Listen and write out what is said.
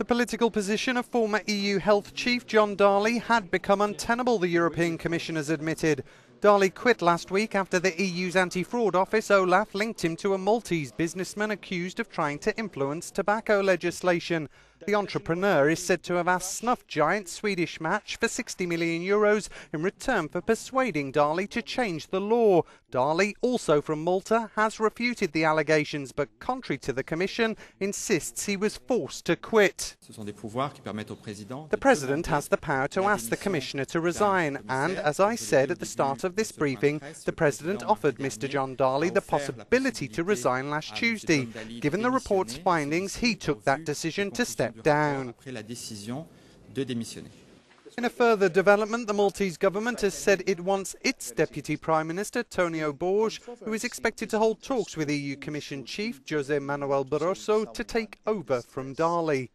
The political position of former EU health chief John Dalli had become untenable, the European Commission has admitted. Dalli quit last week after the EU's anti-fraud office, OLAF, linked him to a Maltese businessman accused of trying to influence tobacco legislation. The entrepreneur is said to have asked snuff giant Swedish Match for €60 million in return for persuading Dalli to change the law. Dalli, also from Malta, has refuted the allegations, but contrary to the Commission, insists he was forced to quit. The President has the power to ask the Commissioner to resign, and, as I said at the start of this briefing, the President offered Mr. John Dalli the possibility to resign last Tuesday. Given the report's findings, he took that decision to step down. In a further development, the Maltese government has said it wants its Deputy Prime Minister, Tonio Borg, who is expected to hold talks with EU Commission Chief Jose Manuel Barroso, to take over from Dalli.